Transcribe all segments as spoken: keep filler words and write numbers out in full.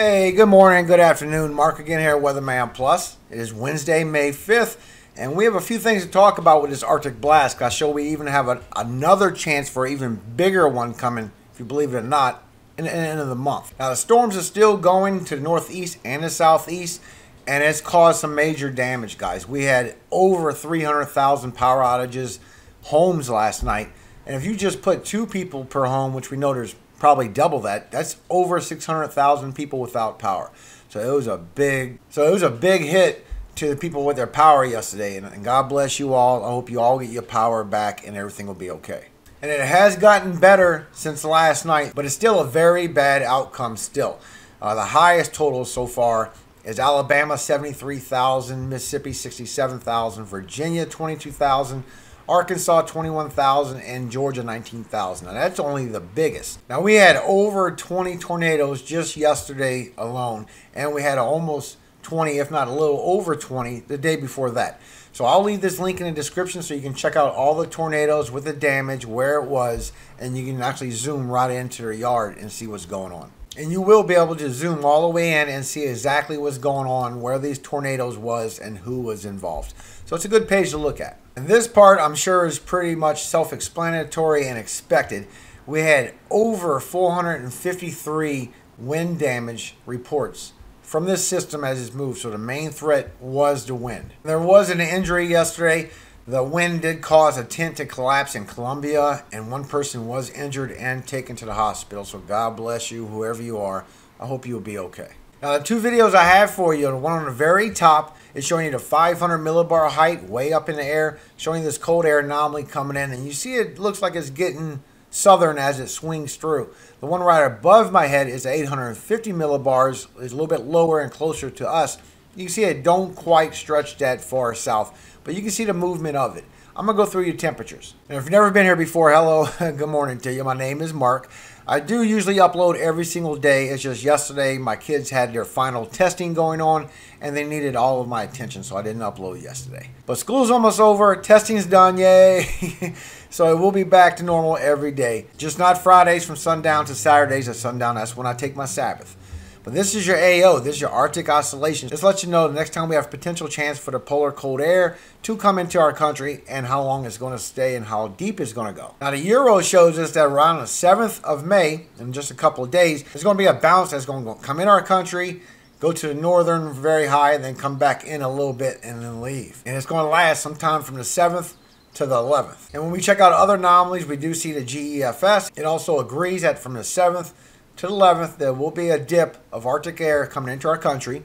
Hey, good morning, good afternoon. Mark again here at Weatherman Plus. It is Wednesday, May fifth, and we have a few things to talk about with this Arctic Blast. I show we even have a, another chance for an even bigger one coming, if you believe it or not, in the end of the month. Now, the storms are still going to the northeast and the southeast, and it's caused some major damage, guys. We had over three hundred thousand power outages, homes last night, and if you just put two people per home, which we know there's probably double that, that's over six hundred thousand people without power. So it was a big so it was a big hit to the people with their power yesterday, and, and God bless you all. I hope you all get your power back and everything will be okay. And it has gotten better since last night, but it's still a very bad outcome still. Uh, the highest total so far is Alabama seventy-three thousand, Mississippi sixty-seven thousand, Virginia twenty-two thousand, Arkansas twenty-one thousand, and Georgia nineteen thousand. Now that's only the biggest. Now we had over twenty tornadoes just yesterday alone, and we had almost twenty, if not a little over twenty, the day before that. So I'll leave this link in the description so you can check out all the tornadoes with the damage, where it was, and you can actually zoom right into their yard and see what's going on. And you will be able to zoom all the way in and see exactly what's going on, where these tornadoes was, and who was involved. So it's a good page to look at. And this part, I'm sure, is pretty much self-explanatory and expected. We had over four hundred fifty-three wind damage reports from this system as it's moved. So the main threat was the wind. There was an injury yesterday. The wind did cause a tent to collapse in Colombia, and one person was injured and taken to the hospital. So God bless you, whoever you are. I hope you'll be okay. Now, the two videos I have for you, the one on the very top is showing you the five hundred millibar height way up in the air, showing this cold air anomaly coming in. And you see it looks like it's getting southern as it swings through. The one right above my head is eight hundred fifty millibars. It's a little bit lower and closer to us. You can see it don't quite stretch that far south, but you can see the movement of it. I'm going to go through your temperatures. And if you've never been here before, hello, good morning to you. My name is Mark. I do usually upload every single day. It's just yesterday my kids had their final testing going on, and they needed all of my attention, so I didn't upload yesterday. But school's almost over. Testing's done. Yay. So it will be back to normal every day. Just not Fridays from sundown to Saturdays at sundown. That's when I take my Sabbath. But this is your A O, this is your Arctic Oscillation. Just let you know the next time we have a potential chance for the polar cold air to come into our country and how long it's going to stay and how deep it's going to go. Now the Euro shows us that around the seventh of May, in just a couple of days, there's going to be a bounce that's going to come in our country, go to the northern very high, and then come back in a little bit and then leave. And it's going to last sometime from the seventh to the eleventh. And when we check out other anomalies, we do see the G E F S. It also agrees that from the seventh to the eleventh, there will be a dip of Arctic air coming into our country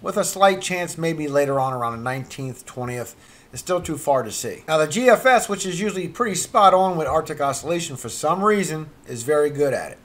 with a slight chance maybe later on around the nineteenth, twentieth. It's still too far to see. Now the G F S, which is usually pretty spot on with Arctic Oscillation for some reason, is very good at it.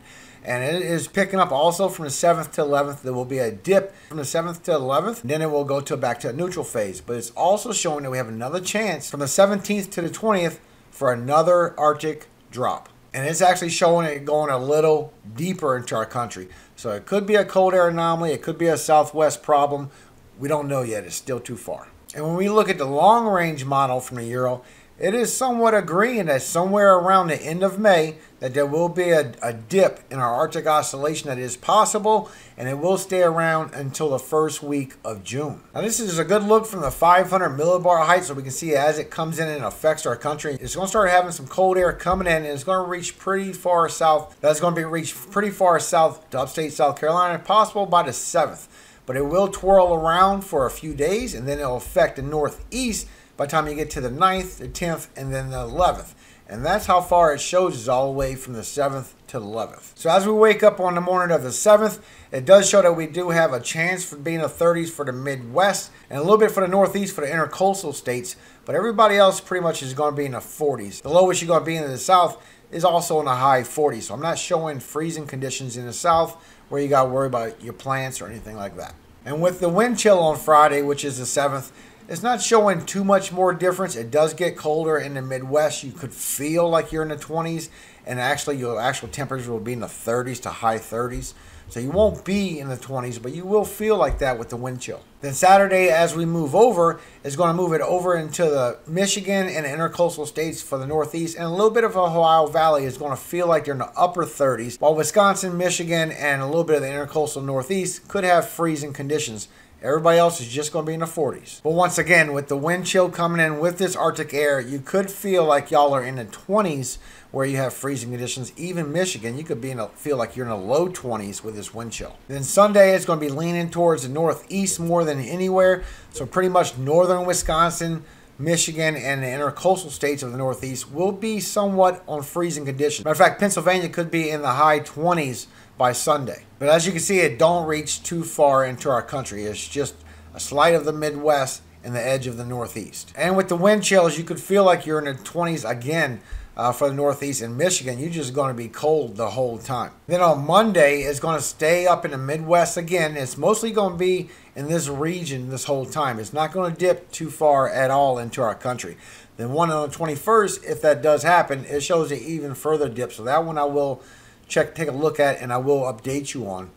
And it is picking up also from the seventh to eleventh. There will be a dip from the seventh to eleventh. Then it will go to back to a neutral phase. But it's also showing that we have another chance from the seventeenth to the twentieth for another Arctic drop. And it's actually showing it going a little deeper into our country. So it could be a cold air anomaly. It could be a southwest problem. We don't know yet. It's still too far. And when we look at the long range model from the Euro, it is somewhat agreeing that somewhere around the end of May that there will be a, a dip in our Arctic Oscillation that is possible, and it will stay around until the first week of June. Now this is a good look from the five hundred millibar height, so we can see as it comes in and affects our country. It's going to start having some cold air coming in, and it's going to reach pretty far south. That's going to be reached pretty far south to upstate South Carolina, possible by the seventh. But it will twirl around for a few days, and then it'll affect the northeast by the time you get to the ninth, the tenth, and then the eleventh. And that's how far it shows us, all the way from the seventh to the eleventh. So as we wake up on the morning of the seventh, it does show that we do have a chance for being in the thirties for the Midwest and a little bit for the Northeast for the intercoastal states. But everybody else pretty much is going to be in the forties. The lowest you're going to be in the South is also in the high forties. So I'm not showing freezing conditions in the South where you got to worry about your plants or anything like that. And with the wind chill on Friday, which is the seventh, it's not showing too much more difference. It does get colder in the Midwest. You could feel like you're in the twenties, and actually your actual temperatures will be in the thirties to high thirties. So you won't be in the twenties, but you will feel like that with the wind chill. Then Saturday, as we move over, is going to move it over into the Michigan and intercoastal states for the Northeast, and a little bit of the Ohio Valley is going to feel like they're in the upper thirties, while Wisconsin, Michigan, and a little bit of the intercoastal Northeast could have freezing conditions. Everybody else is just going to be in the forties. But once again, with the wind chill coming in with this Arctic air, you could feel like y'all are in the twenties where you have freezing conditions. Even Michigan, you could be in a, feel like you're in the low twenties with this wind chill. Then Sunday, it's going to be leaning towards the Northeast more than anywhere. So pretty much northern Wisconsin, Michigan, and the intercoastal states of the Northeast will be somewhat on freezing conditions. Matter of fact, Pennsylvania could be in the high twenties by Sunday. But as you can see, it don't reach too far into our country. It's just a slight of the Midwest and the edge of the Northeast. And with the wind chills, you could feel like you're in the twenties again uh, for the Northeast and Michigan. You're just going to be cold the whole time. Then on Monday, it's going to stay up in the Midwest again. It's mostly going to be in this region this whole time. It's not going to dip too far at all into our country. Then one on the twenty-first, if that does happen, it shows an even further dip. So that one I will check, take a look at, and I will update you on.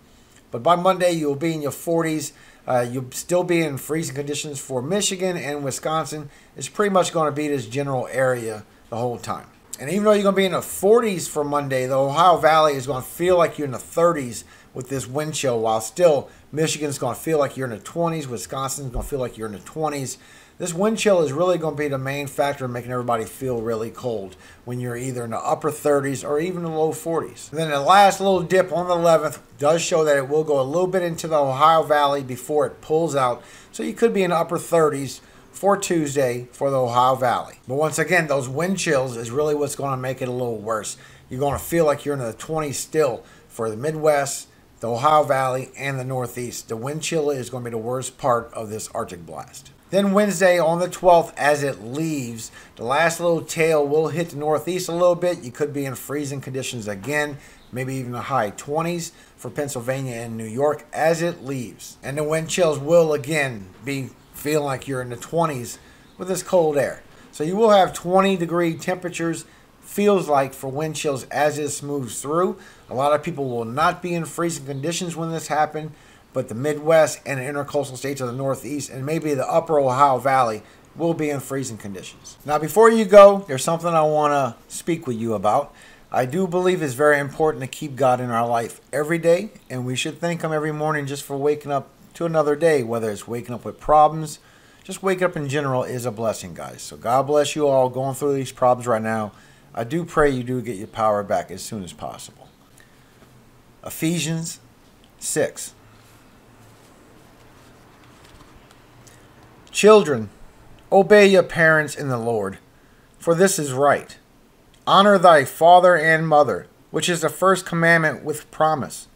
But by Monday, you'll be in your forties. Uh, you'll still be in freezing conditions for Michigan and Wisconsin. It's pretty much going to be this general area the whole time. And even though you're going to be in the forties for Monday, the Ohio Valley is going to feel like you're in the thirties with this wind chill, while still Michigan's going to feel like you're in the twenties. Wisconsin's going to feel like you're in the twenties. This wind chill is really going to be the main factor in making everybody feel really cold when you're either in the upper thirties or even the low forties. And then the last little dip on the eleventh does show that it will go a little bit into the Ohio Valley before it pulls out. So you could be in the upper thirties for Tuesday for the Ohio Valley. But once again, those wind chills is really what's going to make it a little worse. You're going to feel like you're in the twenties still for the Midwest, the Ohio Valley, and the Northeast. The wind chill is going to be the worst part of this Arctic blast. Then Wednesday on the twelfth, as it leaves, the last little tail will hit the Northeast a little bit. You could be in freezing conditions again, maybe even the high twenties for Pennsylvania and New York as it leaves. And the wind chills will again be feeling like you're in the twenties with this cold air. So you will have twenty degree temperatures, feels like, for wind chills as this moves through. A lot of people will not be in freezing conditions when this happens, but the Midwest and the intercoastal states of the Northeast and maybe the upper Ohio Valley will be in freezing conditions. Now, before you go, there's something I want to speak with you about. I do believe it's very important to keep God in our life every day, and we should thank Him every morning just for waking up to another day, whether it's waking up with problems, just waking up in general is a blessing, guys. So God bless you all going through these problems right now. I do pray you do get your power back as soon as possible. Ephesians six. Children, obey your parents in the Lord, for this is right. Honor thy father and mother, which is the first commandment with promise,